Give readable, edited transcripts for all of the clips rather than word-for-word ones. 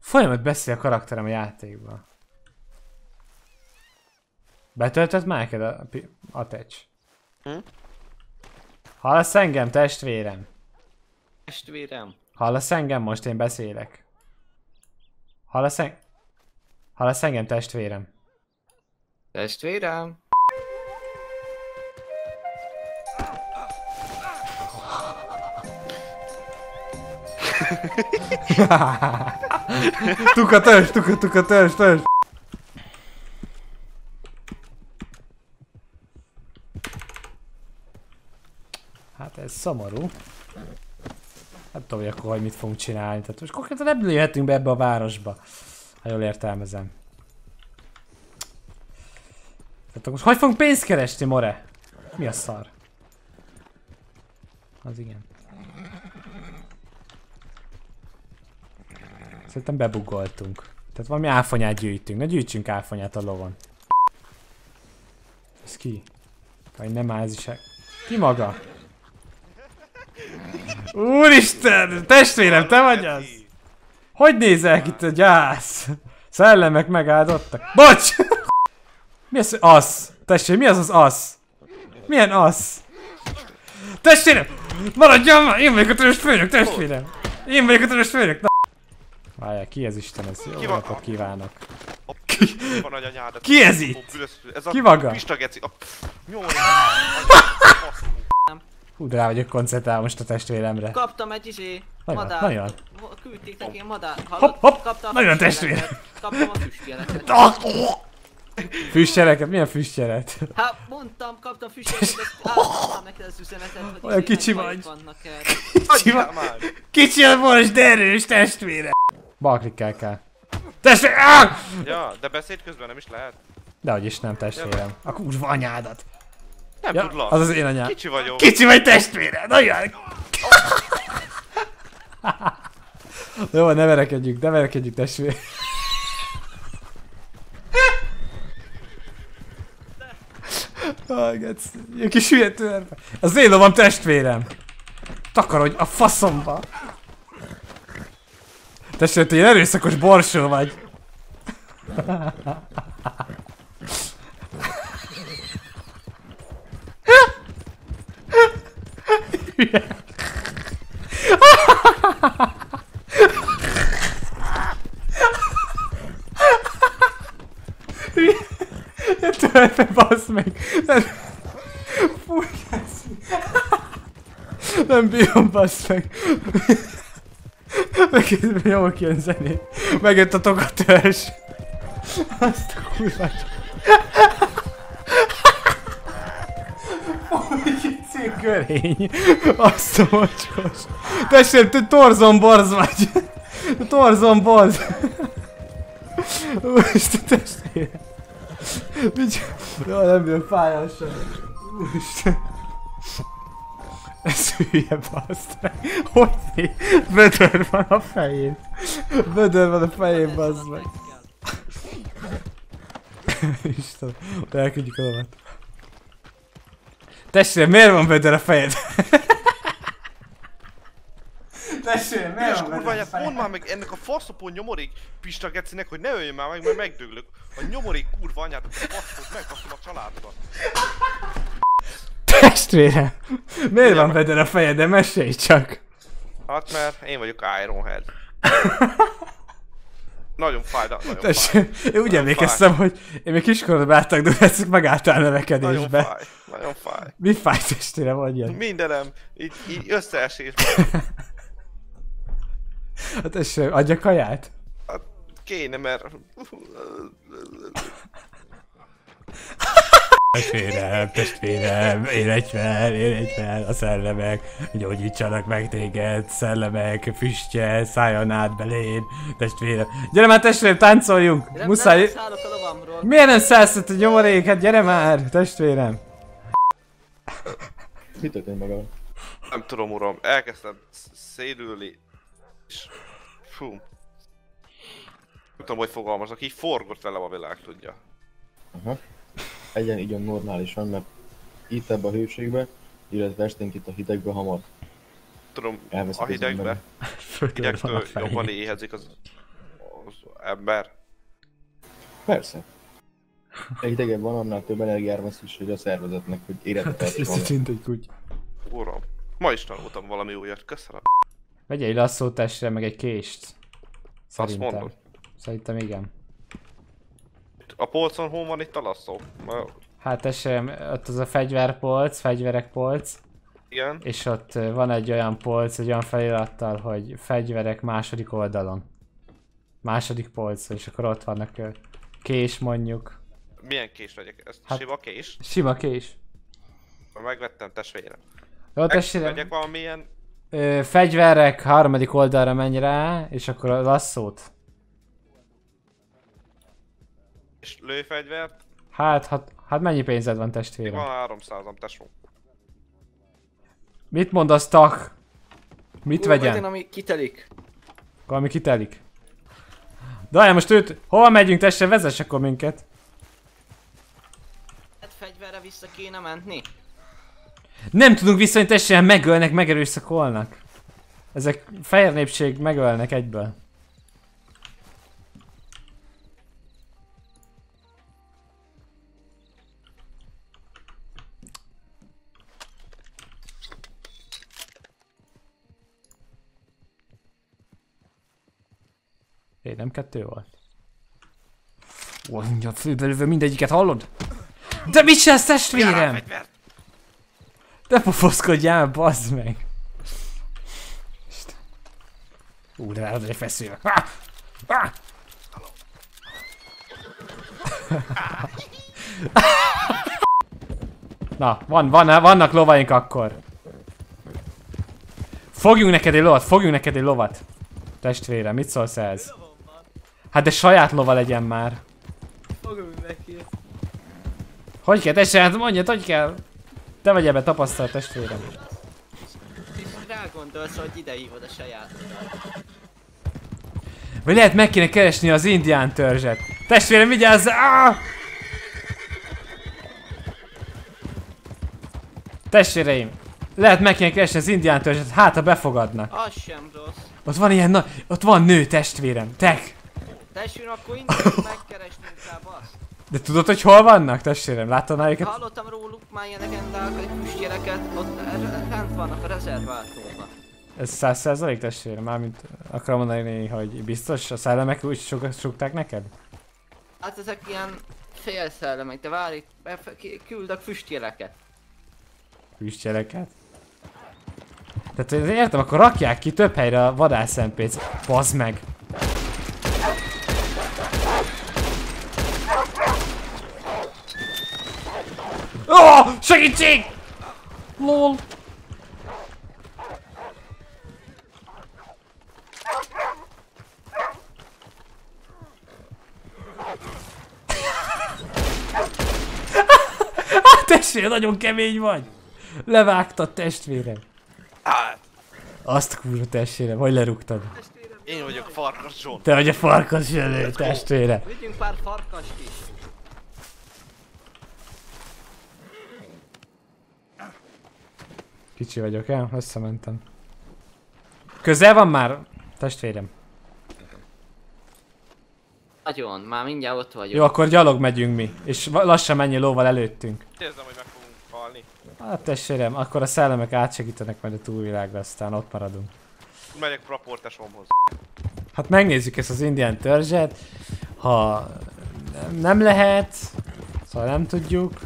Folyamat beszél a karakterem a játékban. Betöltött már neked a tecs? Hm? Hallasz engem, testvérem? Testvérem? Hallasz engem? Most én beszélek. Hallasz engem, testvérem? Testvérem? Tuka törzs! Hát ez szomorú. Nem tudom, hogy akkor mit fogunk csinálni. Tehát most konkrétan nem léphetünk be ebbe a városba. Ha jól értelmezem. Tehát most hogy fogunk pénzt keresni, more? Mi a szar? Az igen. Szerintem bebugoltunk. Tehát valami áfonyát gyűjtünk. Na gyűjtsünk áfonyát a lovon. Ez ki? Vagy nem áll, ez is... Ki maga? Úristen! Testvérem, te vagy az? Hogy nézel ki, te gyász? Szellemek megáldottak. Bocs! Mi az, hogy az? Testvérem, mi az az az? Milyen az? Testvérem! Maradjam már! Én vagyok a törös főnök, testvérem! Én vagyok a törös főnök! Várjál, ki ez Isten, ez jó napot kívánok. Ki ez itt? Ki maga? Hú, de rá vagyok koncentrál most a testvéremre. Kaptam egy izé, madár. Nagyon. Küldték neki a madár. Hopp, nagyon testvérem. Kaptam a füstjeleket. Füstjeleket? Milyen füstjelet? Hát mondtam, kaptam füstjeleket, de állottam neked az üzenetet, hogy olyan kicsi vagy. Kicsi vagy. Kicsi a most, de erős testvére. Balklikkel kell. Testvérem! Ah! Ja, de beszéd közben nem is lehet. Dehogy is nem, testvérem. A kurva anyádat. Nem ja, tudlak. Az az én anyám. Kicsi vagyok. Kicsi vagy testvére! Nagyon! Jó, ne verekedjük testvére. Aj, jó kis hülye törpe. Az én lovam, testvérem! Takarodj a faszomba! Testvérem, te ilyen erőszakos borsó vagy! Ilyen törpe, bassz meg! Fúj, nem bírom, bassz meg! Megint jól kijön zenét. Megjött a tokatörzs. Azt a kurva. Fújjicé körény. Azt a mocskos. Testvérem, te torzomborz vagy. Torzomborz. Úristen, testvérem. Jaj, nem jön fájással. Úristen. Ez hülye baszt meg. Hogy né? Vödör van a fején. Vödör van a fején, baszt meg. Istenem, elküldjük a lovat. Testvérem, miért van vödör a fejed? Testvérem, miért van vödör a fejed? Mondd már meg ennek a faszopó nyomorék Pista gecinek, hogy ne öljön már meg, mert megdöglök. A nyomorék kurva anyát, hogy a faszot megkapom a családban. Testvérem! Miért van vödör a fejeden? Mesélj csak! Hát mert én vagyok Ironhead. Nagyon fájdalmas. Testvérem, én úgy emlékeztem, hogy én még kiskorodban átdugnátok, megálltál növekedésbe. Nagyon fáj, nagyon fáj. Mi fáj, testvérem, vagy jön? Mindenem, így összeesésben. Hát testvérem, adja kaját? Hát kéne, mert... Testvérem, éredj fel, a szellemek gyógyítsanak meg téged, szellemek, füstje, szálljon át belén, testvérem. Gyere már testvérem, táncoljunk! Nem, muszáj... Nem szállok a lovamról. Miért nem szállsz a nyomorék? Hát gyere már, testvérem! Mit történt magam? Nem tudom, uram, elkezdtem szélülni. Fú. Nem tudom, hogy fogalmazok, így forgott velem a világ, tudja. Aha. Egyen igyon normálisan, mert itt ebbe a hőségbe, illetve esténk itt a hidegbe hamar. tudom, elveszett a hidegbe, hidegtől jobban éhezik az ember. Persze. Ha hidegebb van, annál több energiára van szükség a szervezetnek, hogy éredetet van. Mint egy kutya. Uram, ma is tanultam valami újat, köszönöm. Vegyél egy lasszótestre, meg egy kést. Szerintem. Azt mondod? Szerintem igen. A polcon hol van itt a lasszó? Hát esem, ott az a fegyverpolc, fegyverekpolc. Igen. És ott van egy olyan polc, egy olyan felirattal, hogy fegyverek második oldalon. Második polcon, és akkor ott vannak kés mondjuk. Milyen kés legyek? Ez hát, sima kés? Sima kés. Megvettem, testvérem. Jó, testvérem. Vegyek valamilyen... fegyverek harmadik oldalra menj rá, és akkor a lasszót. És lőfegyvert? Hát mennyi pénzed van, testvérem? Van 300-am, tesó. Mit mondasz, tak? Mit vegyen? Vegyen, ami kitelik. Valami kitelik. De most őt, hova megyünk, testvérem? Vezess akkor minket. Hát fegyverre vissza kéne menni. Nem tudunk visszajönni, testvérem, megölnek, megerőszakolnak. Ezek fehér népség, megölnek egyből. Én nem kettő volt. Ó, mindjárt főbelövő mindegyiket, hallod? De mit csinálsz, testvérem? Ne pofoszkodjál, bazd meg! Ú, de rád egy feszülve. Na, vannak lovaink akkor. Fogjunk neked egy lovat, testvérem, mit szólsz ez? Hát de saját lova legyen már. Fogjunk neki. Hogy kell, testvérem? Mondjad, hogy kell? Te vagy ebben tapasztalt, testvérem. És rágondolsz, hogy ide hívod a sajátodat. Vagy lehet meg kéne keresni az indián törzset. Testvérem, vigyázz! Áh! Testvéreim, lehet meg kéne keresni az indián törzset, hát ha befogadnak. Az sem rossz. Ott van ilyen nagy, ott van nő, testvérem, tek! Testvérem, akkor indulunk megkeresni inkább azt. De tudod, hogy hol vannak, testvérem? Láttad már őket? Hallottam róluk már ilyen legendákat, füstjeleket, ott lent vannak a rezervátorban. Ez 100%, testvérem? Mármint akarom mondani, hogy biztos a szellemek úgy sokat súgták neked? Hát ezek ilyen fél szellemek, de várj, küldök füstjeleket. Füstjeleket? Tehát értem, akkor rakják ki több helyre a vadászempécét. Bazd meg! Oh, segítség! LOL! Testvére, nagyon kemény vagy! Levágtad, testvérem! Azt kurva, testvérem, hogy lerúgtad? Én vagyok Farkas Zsolt. Te vagy a Farkas Zsolt, testvére! Vigyünk pár farkast is! Kicsi vagyok, összementem. Közel van már, testvérem. Nagyon, már mindjárt ott vagyok. Jó, akkor gyalog megyünk mi, és lassan mennyi lóval előttünk. Érzem, hogy meg fogunk halni. Hát testvérem, akkor a szellemek átsegítenek majd a túlvilágra, aztán ott maradunk. Megyek praportesomhoz. Hát megnézzük ezt az indián törzset. Ha nem lehet, szóval nem tudjuk.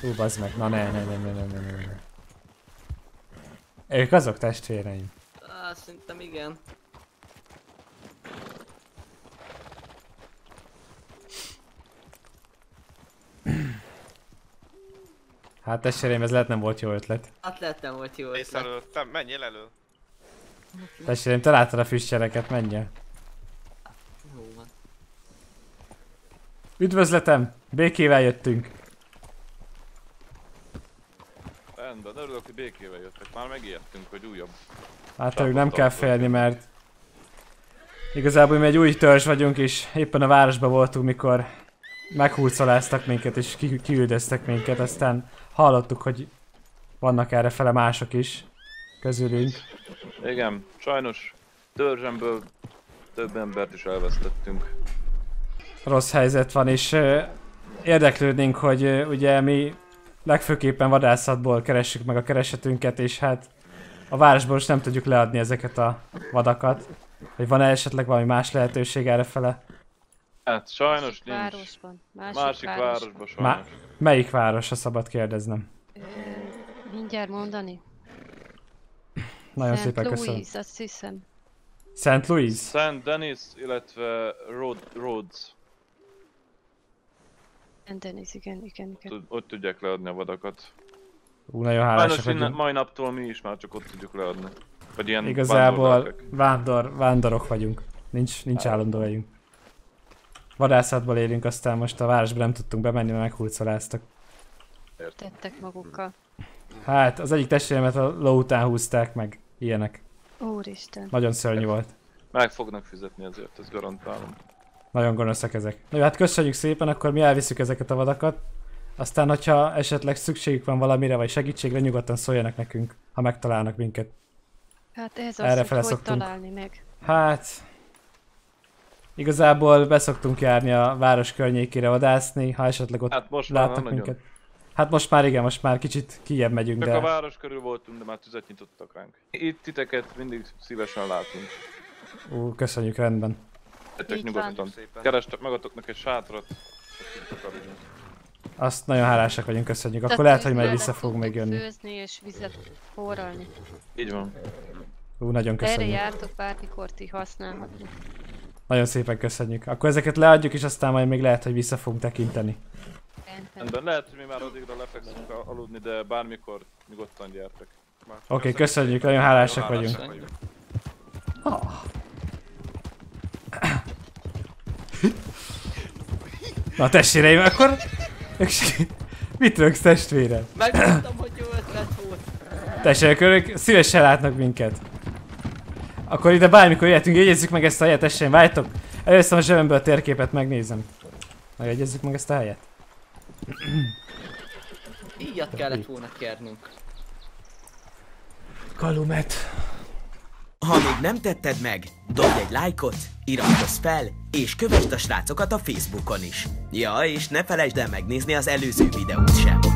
Hú, bazd meg, na ne. Ők azok, testvéreim? Szerintem igen. Hát testvéreim, ez lehet nem volt jó ötlet. Hát lehet nem volt jó ötlet. Elő, te menjél elő. Testvéreim, találtad a füstjeleket, menjél. Üdvözletem, békével jöttünk. Rendben, örülök, hogy békével jöttek. Már megijedtünk, hogy újabb. Hát ők nem kell félni, mert igazából mi egy új törzs vagyunk, és éppen a városban voltunk, mikor meghúzoláztak minket, és kiüldöztek minket, aztán hallottuk, hogy vannak errefele mások is. Kezelünk. Igen, sajnos törzsemből több embert is elvesztettünk. Rossz helyzet van, és érdeklődnénk, hogy ugye mi legfőképpen vadászatból keressük meg a keresetünket, és hát a városból is nem tudjuk leadni ezeket a vadakat. Hogy van-e esetleg valami más lehetőség errefele? Hát sajnos nincs. Városban. Másik városban sajnos. Melyik város, ha szabad kérdeznem? Mindjárt mondani. Nagyon szépen köszönöm. Szent Louis, azt hiszem. Szent Louis? Szent Denis, illetve Rhodes. Szent Denis, igen. Ott tudják leadni a vadakat. Ú, nagyon hálásak vagyunk. Mai naptól mi is már csak ott tudjuk leadni. Vagy ilyen igazából vándorok vagyunk. Nincs állandó helyünk. Vadászatból élünk, aztán most a városba nem tudtunk bemenni, mert meghurcoláztak. Tettek magukkal. Hát, az egyik testvéremet a ló után húzták meg. Ilyenek. Úristen. Nagyon szörnyű volt. Meg fognak fizetni azért, ezt garantálom. Nagyon gonoszak ezek. Na jó, hát köszönjük szépen, akkor mi elviszük ezeket a vadakat. Aztán, hogyha esetleg szükségük van valamire, vagy segítségre, nyugodtan szóljanak nekünk, ha megtalálnak minket. Hát ez az, hogy találni meg. Hát... Igazából beszoktunk járni a város környékére vadászni, ha esetleg ott hát most láttak minket. Nagyon. Hát most már igen, most már kicsit kijjebb megyünk, de... Csak a város körül voltunk, de már tüzet nyitottak ránk. Itt titeket mindig szívesen látunk. Ó, köszönjük, rendben. Tettek nyugodtan. Kerestek magatoknak egy sátrat. Azt nagyon hálásak vagyunk, köszönjük. Akkor lehet, hogy majd vissza fogunk még jönni. Főzni és vizet forralni. Így van. Ó, nagyon köszönjük. Erre jártok bármikor, ti használhatjuk. Nagyon szépen köszönjük. Akkor ezeket leadjuk, és aztán majd még lehet, hogy vissza fogunk tekinteni. Rendben, lehet, hogy mi már addigra lefekszünk aludni, de bármikor nyugodtan gyertek. Oké, köszönjük, nagyon hálásak vagyunk. Na testvéreim, akkor... Mit röksz, testvérem? Megmondtam, hogy jó ötlet volt. Testvérek, szívesen látnak minket. Akkor ide bármikor jöhetünk, jegyezzük meg ezt a helyet, testvérem, várjatok. Először a zsebemből a térképet megnézem. Megjegyezzük meg ezt a helyet. Íjat kellett volna kérnünk. Kalumet. Ha még nem tetted meg, dobj egy lájkot, iratkozz fel, és kövesd a srácokat a Facebookon is. Ja, és ne felejtsd el megnézni az előző videót sem.